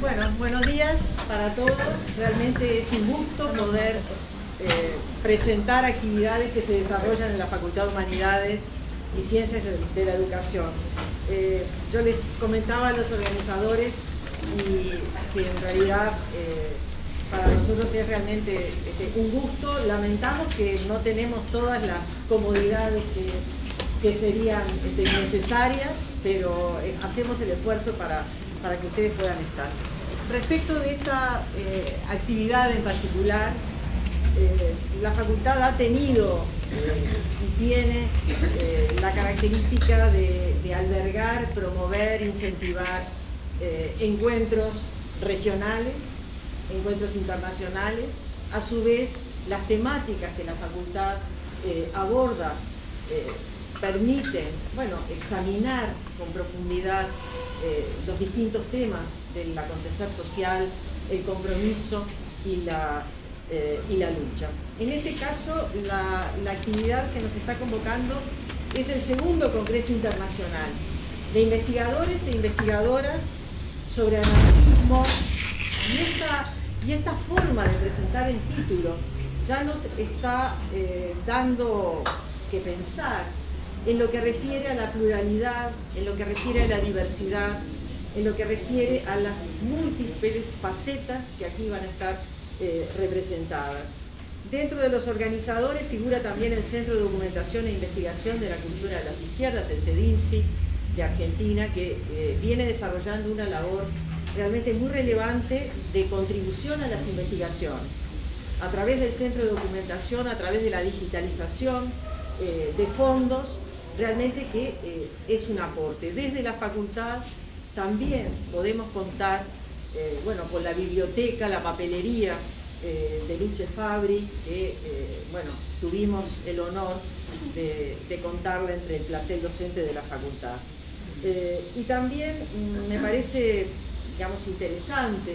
Bueno, buenos días para todos. Realmente es un gusto poder presentar actividades que se desarrollan en la Facultad de Humanidades y Ciencias de la Educación. Yo les comentaba a los organizadores y que en realidad para nosotros es realmente un gusto. Lamentamos que no tenemos todas las comodidades que serían necesarias, pero hacemos el esfuerzo para que ustedes puedan estar. Respecto de esta actividad en particular, la facultad ha tenido y tiene la característica de albergar, promover, incentivar encuentros regionales, encuentros internacionales. A su vez, las temáticas que la facultad aborda permiten, bueno, examinar con profundidad los distintos temas del acontecer social, el compromiso y la lucha. En este caso, la actividad que nos está convocando es el segundo Congreso Internacional de investigadores e investigadoras sobre anarquismo, y esta forma de presentar el título ya nos está dando que pensar en lo que refiere a la pluralidad, en lo que refiere a la diversidad, en lo que refiere a las múltiples facetas que aquí van a estar representadas. Dentro de los organizadores figura también el Centro de Documentación e Investigación de la Cultura de las Izquierdas, el CEDINCI de Argentina, que viene desarrollando una labor realmente muy relevante de contribución a las investigaciones. A través del Centro de Documentación, a través de la digitalización de fondos, realmente que es un aporte. Desde la facultad también podemos contar bueno, con la biblioteca, la papelería de Luce Fabri, que bueno, tuvimos el honor de contarla entre el plantel docente de la facultad. Y también me parece, digamos, interesante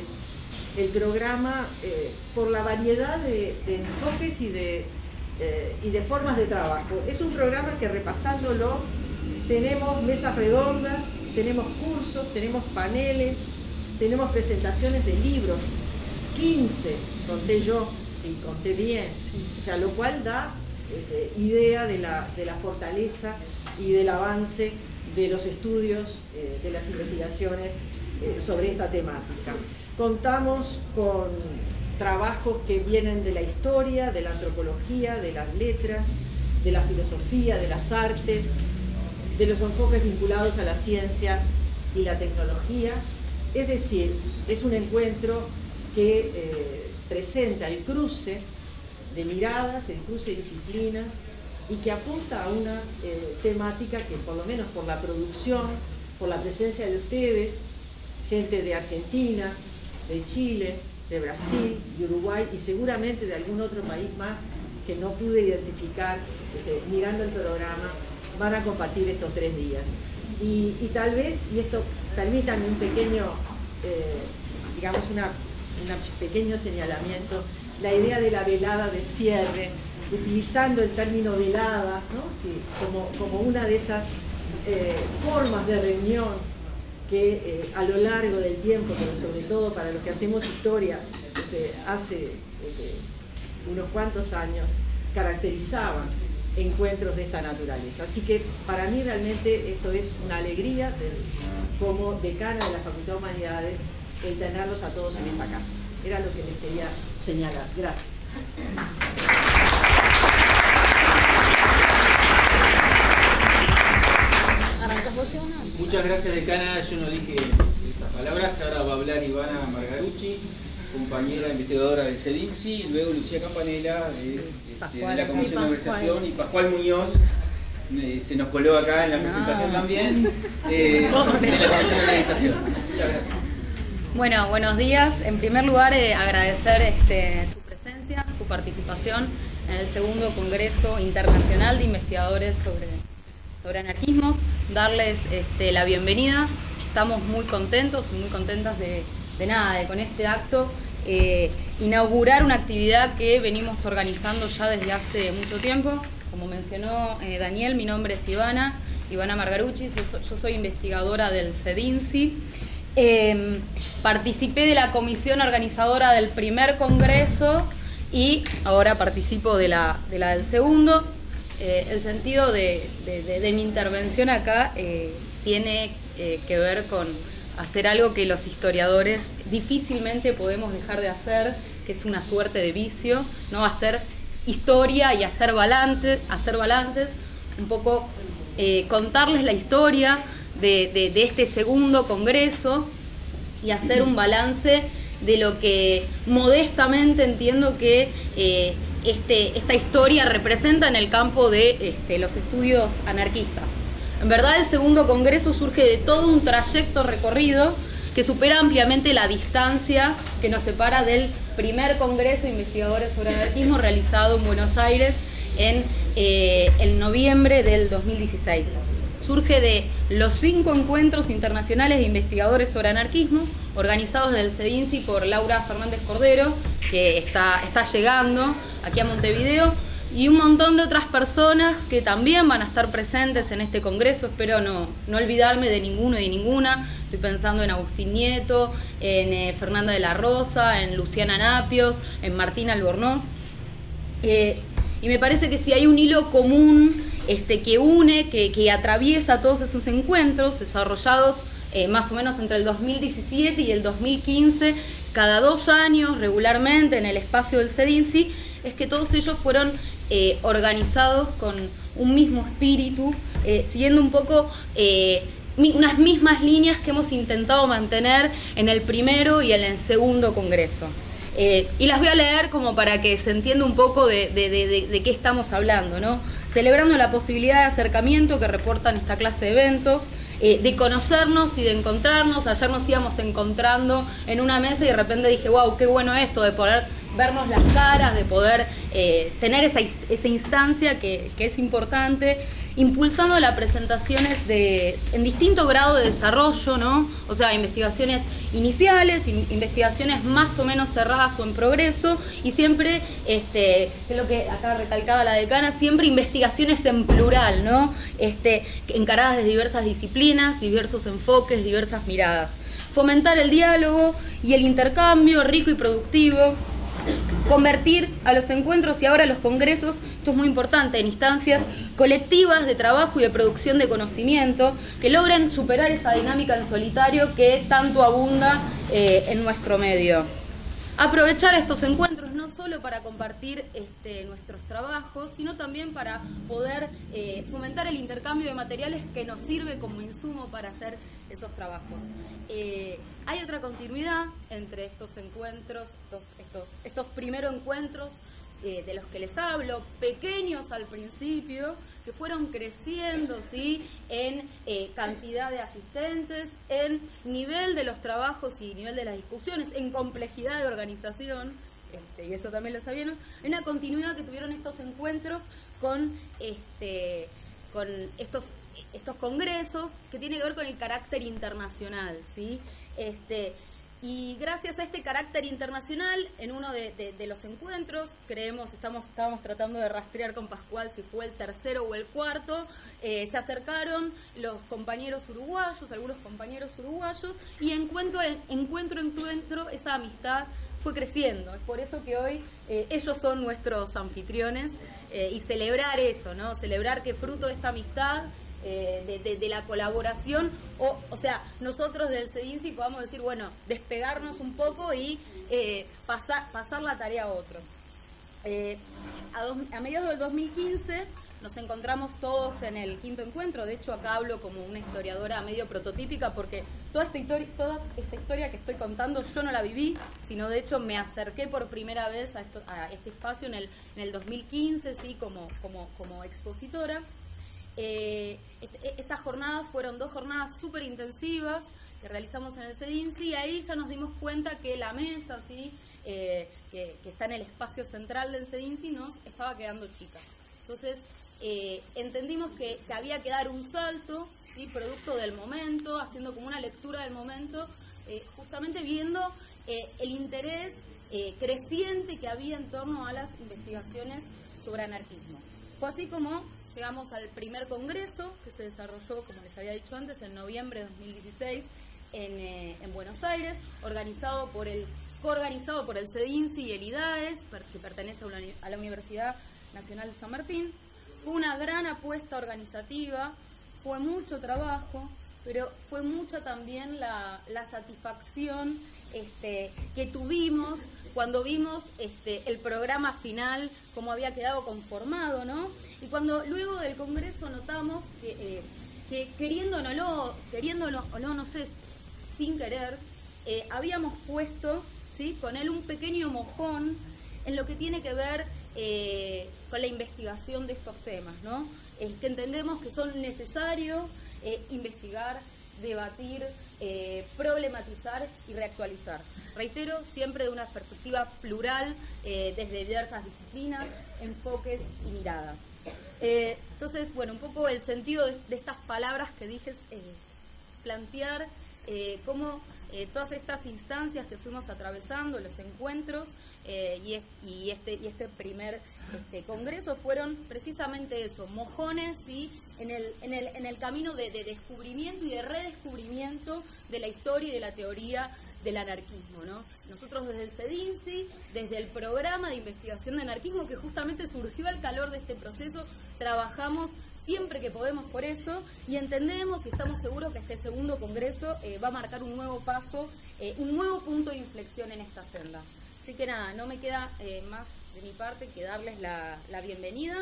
el programa por la variedad de enfoques y de formas de trabajo. Es un programa que, repasándolo, tenemos mesas redondas, tenemos cursos, tenemos paneles, tenemos presentaciones de libros, 15, conté yo, sí, conté bien, o sea, lo cual da idea de la fortaleza y del avance de los estudios, de las investigaciones sobre esta temática. Contamos con trabajos que vienen de la historia, de la antropología, de las letras, de la filosofía, de las artes, de los enfoques vinculados a la ciencia y la tecnología. Es decir, es un encuentro que presenta el cruce de miradas, el cruce de disciplinas, y que apunta a una temática que, por lo menos por la producción, por la presencia de ustedes, gente de Argentina, de Chile, de Brasil, de Uruguay y seguramente de algún otro país más que no pude identificar mirando el programa, van a compartir estos 3 días. Y tal vez, y esto permitan un pequeño, digamos, un pequeño señalamiento, la idea de la velada de cierre, utilizando el término velada, ¿no? Sí, como una de esas formas de reunión que a lo largo del tiempo, pero sobre todo para los que hacemos historia, hace unos cuantos años caracterizaban encuentros de esta naturaleza. Así que para mí realmente esto es una alegría como decana de la Facultad de Humanidades el tenerlos a todos en esta casa. Era lo que les quería señalar. Gracias. Muchas gracias, decana. Yo no dije estas palabras. Ahora va a hablar Ivana Margarucci, compañera investigadora del CEDINCI, y luego Lucía Campanella, de la Comisión de Conversación, y Pascual Muñoz, se nos coló acá en la presentación también, de la Comisión de Organización. Muchas gracias. Bueno, buenos días. En primer lugar, agradecer su presencia, su participación en el segundo Congreso Internacional de Investigadores sobre anarquismos, darles la bienvenida. Estamos muy contentos, muy contentas de con este acto, inaugurar una actividad que venimos organizando ya desde hace mucho tiempo. Como mencionó Daniel, mi nombre es Ivana Margarucci, yo soy investigadora del CEDINCI, Participé de la comisión organizadora del primer congreso y ahora participo de la del segundo. El sentido de mi intervención acá tiene que ver con hacer algo que los historiadores difícilmente podemos dejar de hacer, que es una suerte de vicio, ¿no? Hacer historia y hacer balances, un poco contarles la historia de este segundo congreso y hacer un balance de lo que modestamente entiendo que esta historia representa en el campo de los estudios anarquistas. En verdad, el segundo congreso surge de todo un trayecto recorrido que supera ampliamente la distancia que nos separa del primer congreso de investigadores sobre anarquismo realizado en Buenos Aires en el noviembre del 2016. Surge de los 5 encuentros internacionales de investigadores sobre anarquismo organizados del CEDINCI por Laura Fernández Cordero, que está llegando aquí a Montevideo, y un montón de otras personas que también van a estar presentes en este congreso. Espero no olvidarme de ninguno y ninguna. Estoy pensando en Agustín Nieto, en Fernanda de la Rosa, en Luciana Napios, en Martín Albornoz. Y me parece que si hay un hilo común que une, que atraviesa todos esos encuentros desarrollados más o menos entre el 2017 y el 2015, cada 2 años regularmente en el espacio del CEDINCI, es que todos ellos fueron organizados con un mismo espíritu, siguiendo un poco unas mismas líneas que hemos intentado mantener en el primero y en el segundo congreso. Y las voy a leer como para que se entienda un poco de qué estamos hablando, ¿no? Celebrando la posibilidad de acercamiento que reportan esta clase de eventos, de conocernos y de encontrarnos. Ayer nos íbamos encontrando en una mesa y de repente dije, wow, qué bueno esto de poder vernos las caras, de poder tener esa instancia que es importante. Impulsando las presentaciones en distinto grado de desarrollo, ¿no? O sea, investigaciones iniciales, investigaciones más o menos cerradas o en progreso, y siempre, es lo que acá recalcaba la decana, siempre investigaciones en plural, ¿no? Encaradas de diversas disciplinas, diversos enfoques, diversas miradas. Fomentar el diálogo y el intercambio rico y productivo. Convertir a los encuentros y ahora a los congresos, esto es muy importante, en instancias colectivas de trabajo y de producción de conocimiento que logren superar esa dinámica en solitario que tanto abunda en nuestro medio. Aprovechar estos encuentros no solo para compartir nuestros trabajos, sino también para poder fomentar el intercambio de materiales que nos sirve como insumo para hacer esos trabajos. Hay otra continuidad entre estos encuentros, estos primeros encuentros de los que les hablo, pequeños al principio, que fueron creciendo, ¿sí?, en cantidad de asistentes, en nivel de los trabajos y nivel de las discusiones, en complejidad de organización, y eso también lo sabían, ¿no? Una continuidad que tuvieron estos encuentros con estos congresos, que tiene que ver con el carácter internacional, ¿sí? Y gracias a este carácter internacional, en uno de los encuentros, estábamos tratando de rastrear con Pascual si fue el tercero o el cuarto, se acercaron los compañeros uruguayos, algunos compañeros uruguayos, y encuentro, esa amistad fue creciendo. Es por eso que hoy ellos son nuestros anfitriones, y celebrar eso, ¿no? Celebrar que fruto de esta amistad, de la colaboración, o sea, nosotros del CEDINCI podamos decir, bueno, despegarnos un poco y pasar la tarea a otro. A mediados del 2015 nos encontramos todos en el quinto encuentro. De hecho, acá hablo como una historiadora medio prototípica porque toda esta historia que estoy contando yo no la viví, sino de hecho me acerqué por primera vez a este espacio en el 2015, ¿sí?, como expositora. Estas jornadas fueron 2 jornadas súper intensivas que realizamos en el CEDINCI, y ahí ya nos dimos cuenta que la mesa, ¿sí?, que está en el espacio central del CEDINCI, nos estaba quedando chica. Entonces entendimos que había que dar un salto, ¿sí?, producto del momento, haciendo como una lectura del momento, justamente viendo el interés creciente que había en torno a las investigaciones sobre anarquismo. Fue así como llegamos al primer congreso, que se desarrolló, como les había dicho antes, en noviembre de 2016 en Buenos Aires, coorganizado por el CEDINCI y el IDAES, que pertenece a la Universidad Nacional de San Martín. Fue una gran apuesta organizativa, fue mucho trabajo, pero fue mucha también la satisfacción que tuvimos cuando vimos el programa final, cómo había quedado conformado, ¿no? Y cuando luego del Congreso notamos que queriéndolo o no, no sé, sin querer, habíamos puesto, ¿sí?, con él un pequeño mojón en lo que tiene que ver con la investigación de estos temas, ¿no? Que entendemos que son necesarios investigar, debatir, problematizar y reactualizar. Reitero, siempre de una perspectiva plural, desde diversas disciplinas, enfoques y miradas. Entonces, bueno, un poco el sentido de estas palabras que dije es plantear cómo todas estas instancias que fuimos atravesando, los encuentros y este primer congreso fueron precisamente eso, mojones, ¿sí?, en el camino de descubrimiento y de redescubrimiento de la historia y de la teoría del anarquismo, ¿no? Nosotros desde el CEDINCI, desde el programa de investigación de anarquismo que justamente surgió al calor de este proceso, trabajamos siempre que podemos por eso y entendemos y estamos seguros que este segundo congreso va a marcar un nuevo paso, un nuevo punto de inflexión en esta senda. Así que nada, no me queda más de mi parte que darles la bienvenida,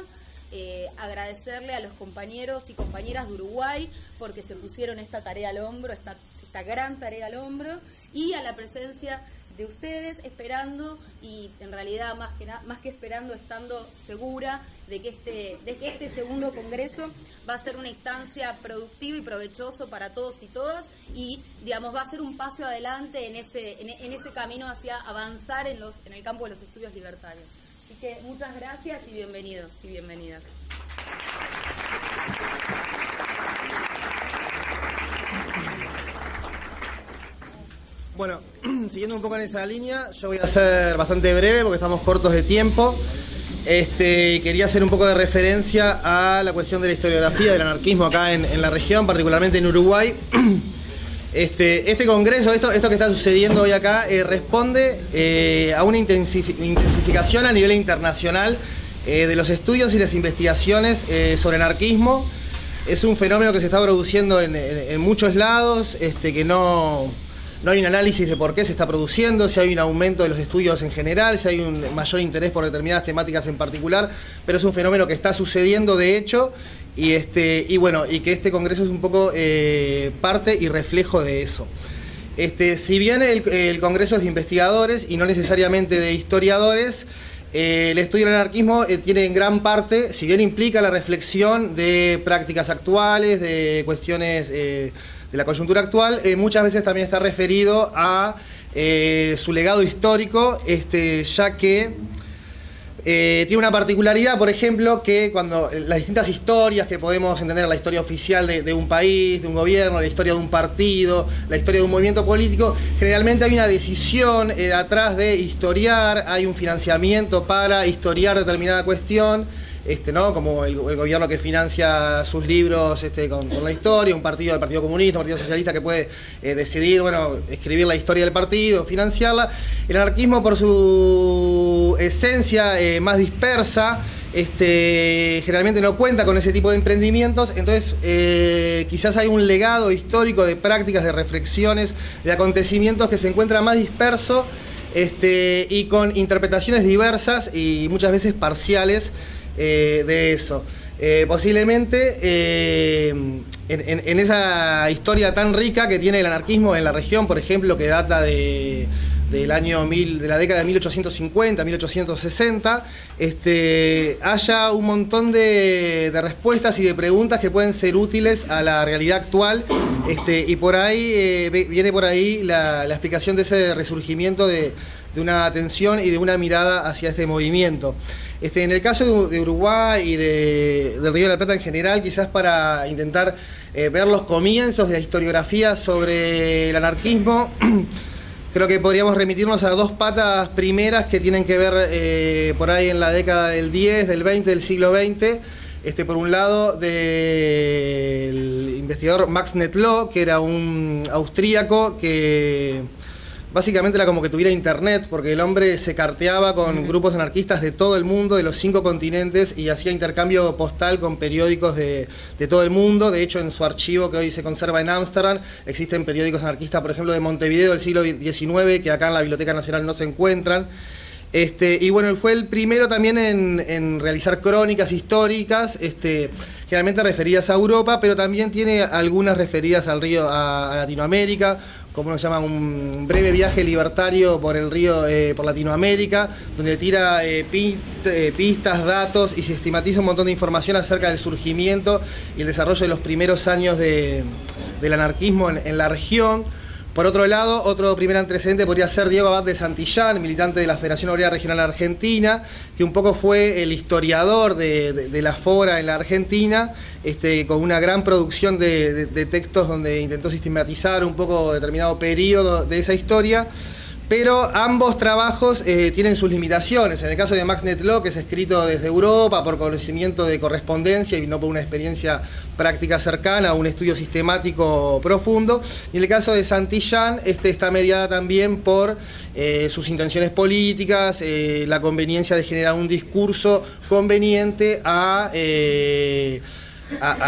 agradecerle a los compañeros y compañeras de Uruguay porque se pusieron esta tarea al hombro, esta gran tarea al hombro, y a la presencia de ustedes, esperando, y en realidad más que esperando, estando segura de que este segundo congreso va a ser una instancia productiva y provechoso para todos y todas, y digamos va a ser un paso adelante en ese camino hacia avanzar en el campo de los estudios libertarios. Así que muchas gracias y bienvenidos y bienvenidas. Bueno, siguiendo un poco en esa línea, yo voy a ser bastante breve porque estamos cortos de tiempo. Quería hacer un poco de referencia a la cuestión de la historiografía del anarquismo acá en la región, particularmente en Uruguay. Este congreso, esto que está sucediendo hoy acá, responde a una intensificación a nivel internacional de los estudios y las investigaciones sobre anarquismo. Es un fenómeno que se está produciendo en muchos lados, que no hay un análisis de por qué se está produciendo, si hay un aumento de los estudios en general, si hay un mayor interés por determinadas temáticas en particular, pero es un fenómeno que está sucediendo de hecho y bueno, y que este congreso es un poco parte y reflejo de eso. Si bien el congreso es de investigadores y no necesariamente de historiadores, el estudio del anarquismo tiene en gran parte, si bien implica la reflexión de prácticas actuales, de cuestiones de la coyuntura actual, muchas veces también está referido a su legado histórico, ya que tiene una particularidad, por ejemplo, que cuando las distintas historias que podemos entender, la historia oficial de un país, de un gobierno, la historia de un partido, la historia de un movimiento político, generalmente hay una decisión atrás de historiar, hay un financiamiento para historiar determinada cuestión, ¿no? Como el gobierno que financia sus libros con la historia, el Partido Comunista, un Partido Socialista que puede decidir, bueno, escribir la historia del partido, financiarla. El anarquismo por su esencia más dispersa, generalmente no cuenta con ese tipo de emprendimientos, entonces quizás hay un legado histórico de prácticas, de reflexiones, de acontecimientos que se encuentra más disperso y con interpretaciones diversas y muchas veces parciales de eso. Posiblemente en esa historia tan rica que tiene el anarquismo en la región, por ejemplo, que data de la década de 1850, 1860, haya un montón de respuestas y de preguntas que pueden ser útiles a la realidad actual, y por ahí viene por ahí la explicación de ese resurgimiento de una atención y de una mirada hacia este movimiento. En el caso de Uruguay y del Río de la Plata en general, quizás para intentar ver los comienzos de la historiografía sobre el anarquismo, creo que podríamos remitirnos a dos patas primeras que tienen que ver por ahí en la década del 10, del 20, del siglo XX, por un lado, del investigador Max Nettlau, que era un austríaco que básicamente era como que tuviera internet, porque el hombre se carteaba con grupos anarquistas de todo el mundo, de los 5 continentes, y hacía intercambio postal con periódicos de todo el mundo. De hecho, en su archivo que hoy se conserva en Ámsterdam, existen periódicos anarquistas, por ejemplo, de Montevideo del siglo XIX, que acá en la Biblioteca Nacional no se encuentran. Y bueno, fue el primero también en realizar crónicas históricas, generalmente referidas a Europa, pero también tiene algunas referidas al río, a Latinoamérica, como nos llama un breve viaje libertario por el río, por Latinoamérica, donde tira pistas, datos y sistematiza un montón de información acerca del surgimiento y el desarrollo de los primeros años del anarquismo en la región. Por otro lado, otro primer antecedente podría ser Diego Abad de Santillán, militante de la Federación Obrera Regional Argentina, que un poco fue el historiador de la FORA en la Argentina, con una gran producción de textos donde intentó sistematizar un poco determinado periodo de esa historia. Pero ambos trabajos tienen sus limitaciones. En el caso de Max Nettlau, que es escrito desde Europa por conocimiento de correspondencia y no por una experiencia práctica cercana o un estudio sistemático profundo. Y en el caso de Santillán, está mediada también por sus intenciones políticas, la conveniencia de generar un discurso conveniente a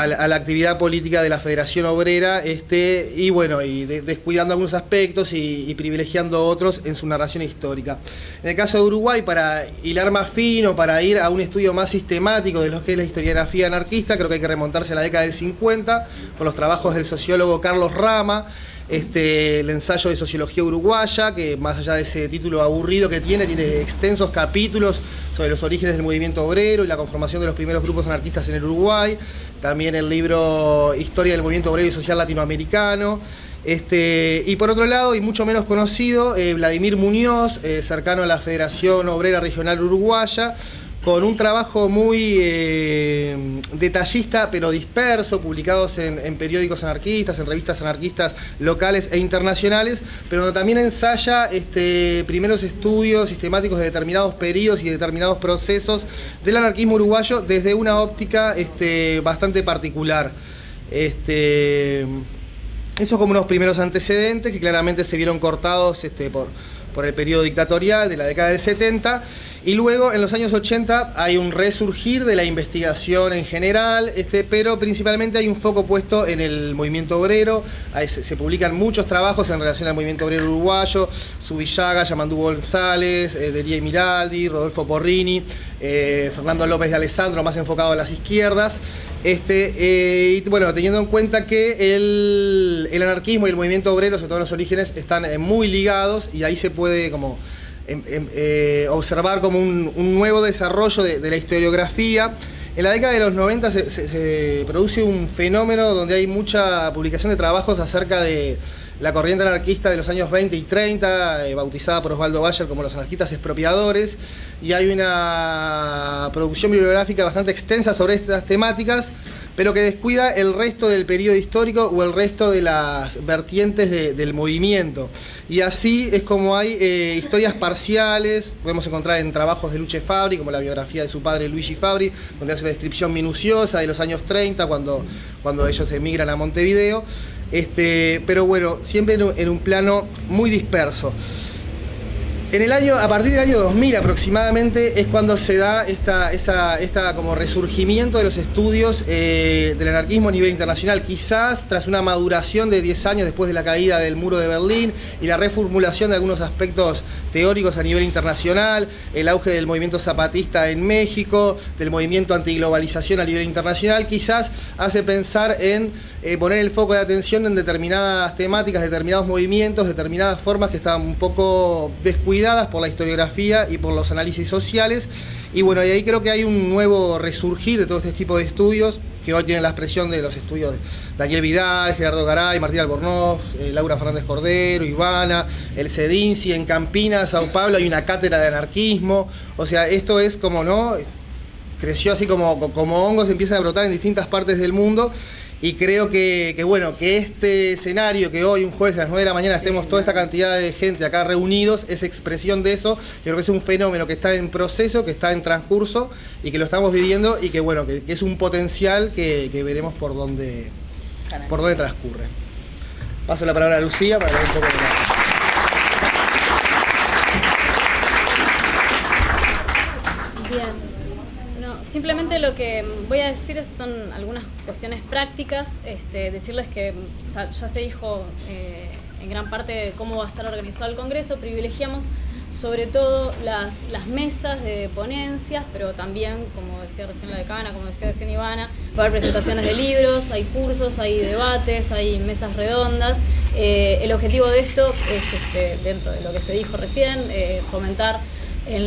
la actividad política de la Federación Obrera, y bueno, descuidando algunos aspectos y privilegiando otros en su narración histórica. En el caso de Uruguay, para hilar más fino, para ir a un estudio más sistemático de lo que es la historiografía anarquista, creo que hay que remontarse a la década del 50, con los trabajos del sociólogo Carlos Rama, el ensayo de sociología uruguaya, que más allá de ese título aburrido que tiene extensos capítulos sobre los orígenes del movimiento obrero y la conformación de los primeros grupos anarquistas en el Uruguay. También el libro Historia del Movimiento Obrero y Social Latinoamericano. Y por otro lado, y mucho menos conocido, Vladimir Muñoz, cercano a la Federación Obrera Regional Uruguaya, con un trabajo muy detallista pero disperso, publicados en periódicos anarquistas, en revistas anarquistas locales e internacionales, pero donde también ensaya primeros estudios sistemáticos de determinados periodos y determinados procesos del anarquismo uruguayo desde una óptica bastante particular. Esos como unos primeros antecedentes que claramente se vieron cortados por el periodo dictatorial de la década del 70, y luego en los años 80 hay un resurgir de la investigación en general, pero principalmente hay un foco puesto en el movimiento obrero. Se publican muchos trabajos en relación al movimiento obrero uruguayo: Zubillaga, Yamandú González, Delia Miraldi, Rodolfo Porrini, Fernando López de Alessandro, más enfocado a las izquierdas. Y bueno, teniendo en cuenta que el anarquismo y el movimiento obrero, sobre todo los orígenes, están muy ligados, y ahí se puede como observar como un nuevo desarrollo de la historiografía. En la década de los 90 se produce un fenómeno donde hay mucha publicación de trabajos acerca de la corriente anarquista de los años 20 y 30, bautizada por Osvaldo Bayer como los anarquistas expropiadores, y hay una producción bibliográfica bastante extensa sobre estas temáticas, pero que descuida el resto del periodo histórico o el resto de las vertientes del movimiento. Y así es como hay historias parciales, podemos encontrar en trabajos de Luce Fabri, como la biografía de su padre Luigi Fabri, donde hace una descripción minuciosa de los años 30, cuando ellos emigran a Montevideo, pero bueno, siempre en un plano muy disperso. A partir del año 2000 aproximadamente es cuando se da como resurgimiento de los estudios del anarquismo a nivel internacional, quizás tras una maduración de 10 años después de la caída del muro de Berlín y la reformulación de algunos aspectos teóricos a nivel internacional, el auge del movimiento zapatista en México, del movimiento antiglobalización a nivel internacional, quizás hace pensar en poner el foco de atención en determinadas temáticas, determinados movimientos, determinadas formas que estaban un poco descuidadas por la historiografía y por los análisis sociales. Y bueno, y ahí creo que hay un nuevo resurgir de todo este tipo de estudios, que hoy tienen la expresión de los estudios de Daniel Vidal, Gerardo Garay, Martín Albornoz, Laura Fernández Cordero, Ivana, el CEDINCI, en Campinas, Sao Paulo, hay una cátedra de anarquismo. O sea, esto es como, ¿no? Creció así como hongos, empiezan a brotar en distintas partes del mundo. Y creo que bueno, que este escenario, que hoy un jueves a las 9 de la mañana estemos toda esta cantidad de gente acá reunidos, es expresión de eso. Yo creo que es un fenómeno que está en proceso, que está en transcurso y que lo estamos viviendo y que bueno, que es un potencial que veremos por dónde, transcurre. Paso la palabra a Lucía para ver un poco de más. Simplemente lo que voy a decir son algunas cuestiones prácticas, decirles que ya se dijo en gran parte cómo va a estar organizado el Congreso. Privilegiamos sobre todo las mesas de ponencias, pero también, como decía recién la decana, como decía recién Ivana, va a haber presentaciones de libros, hay cursos, hay debates, hay mesas redondas. El objetivo de esto es, dentro de lo que se dijo recién, fomentar en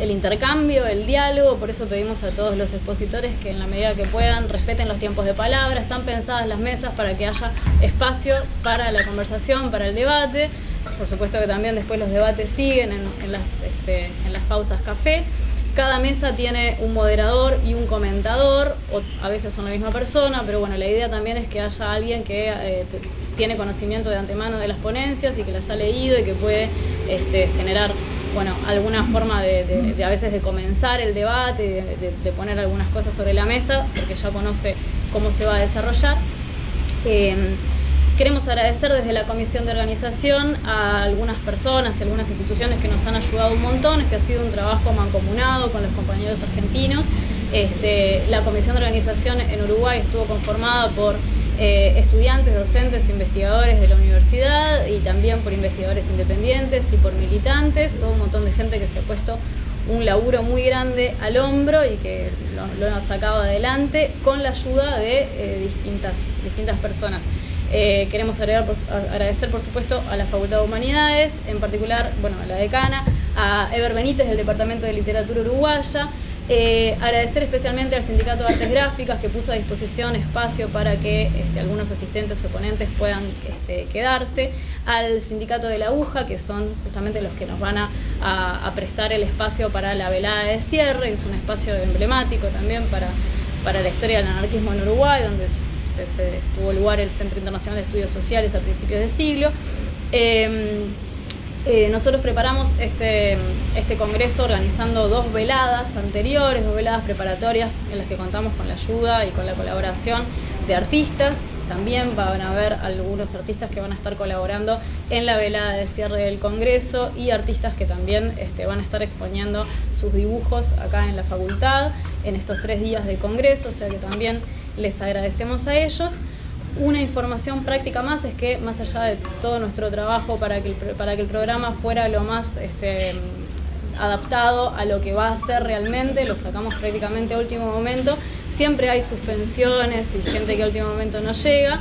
el intercambio, el diálogo. Por eso pedimos a todos los expositores que en la medida que puedan respeten los tiempos de palabra. Están pensadas las mesas para que haya espacio para la conversación, para el debate. Por supuesto que también después los debates siguen en las pausas café. Cada mesa tiene un moderador y un comentador, o a veces son la misma persona, pero bueno, la idea también es que haya alguien que tiene conocimiento de antemano de las ponencias y que las ha leído y que puede generar, bueno, alguna forma de a veces de comenzar el debate, de poner algunas cosas sobre la mesa, porque ya conoce cómo se va a desarrollar. Queremos agradecer desde la Comisión de Organización a algunas personas y algunas instituciones que nos han ayudado un montón. Ha sido un trabajo mancomunado con los compañeros argentinos. La Comisión de Organización en Uruguay estuvo conformada por estudiantes, docentes, investigadores de la universidad y también por investigadores independientes y por militantes. Todo un montón de gente que se ha puesto un laburo muy grande al hombro y que lo ha sacado adelante con la ayuda de distintas personas. Queremos agradecer, por supuesto, a la Facultad de Humanidades, en particular, bueno, a la decana, a Eber Benítez del Departamento de Literatura Uruguaya. Agradecer especialmente al Sindicato de Artes Gráficas, que puso a disposición espacio para que algunos asistentes o ponentes puedan quedarse, al Sindicato de la Aguja, que son justamente los que nos van a prestar el espacio para la velada de cierre, que es un espacio emblemático también para la historia del anarquismo en Uruguay, donde tuvo lugar el Centro Internacional de Estudios Sociales a principios de siglo. Nosotros preparamos este congreso organizando dos veladas anteriores, dos veladas preparatorias en las que contamos con la ayuda y con la colaboración de artistas. También van a haber algunos artistas que van a estar colaborando en la velada de cierre del Congreso y artistas que también van a estar exponiendo sus dibujos acá en la facultad en estos 3 días del Congreso, o sea que también les agradecemos a ellos. Una información práctica más es que, más allá de todo nuestro trabajo para que el programa fuera lo más adaptado a lo que va a ser realmente, lo sacamos prácticamente a último momento. Siempre hay suspensiones y gente que a último momento no llega.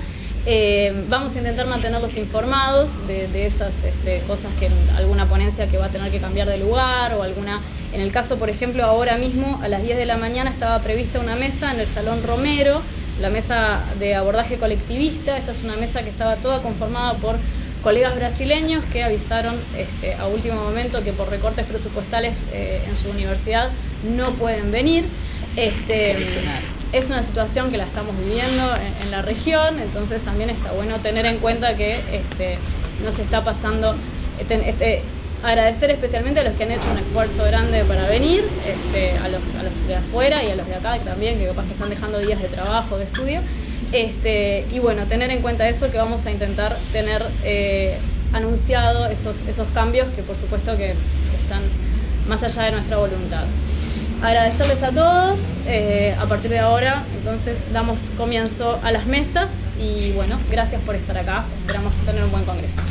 Vamos a intentar mantenerlos informados de esas cosas, que alguna ponencia que va a tener que cambiar de lugar o alguna... En el caso, por ejemplo, ahora mismo a las 10 de la mañana estaba prevista una mesa en el Salón Romero, la mesa de abordaje colectivista. Esta es una mesa que estaba toda conformada por colegas brasileños que avisaron a último momento que por recortes presupuestales en su universidad no pueden venir. Es una situación que la estamos viviendo en la región, entonces también está bueno tener en cuenta que nos está pasando... Agradecer especialmente a los que han hecho un esfuerzo grande para venir, a los de afuera y a los de acá también, que capaz que están dejando días de trabajo, de estudio. Y bueno, tener en cuenta eso, que vamos a intentar tener anunciado esos cambios que por supuesto que están más allá de nuestra voluntad. Agradecerles a todos. A partir de ahora entonces damos comienzo a las mesas y bueno, gracias por estar acá. Esperamos tener un buen congreso.